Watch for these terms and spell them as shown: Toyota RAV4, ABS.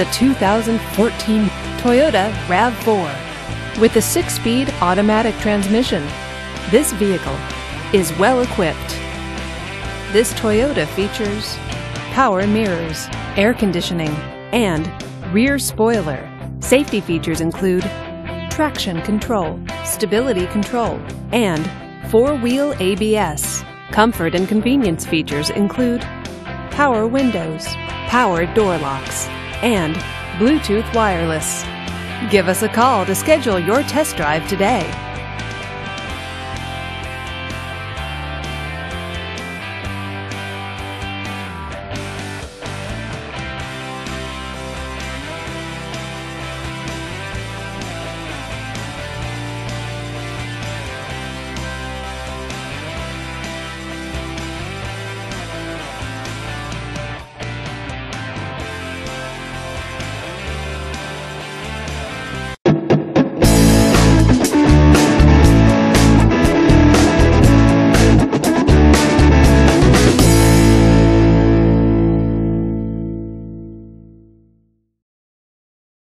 the 2014 Toyota RAV4. With a 6-speed automatic transmission, this vehicle is well equipped. This Toyota features power mirrors, air conditioning, and rear spoiler. Safety features include traction control, stability control, and 4-wheel ABS. Comfort and convenience features include power windows, power door locks, and Bluetooth wireless. Give us a call to schedule your test drive today.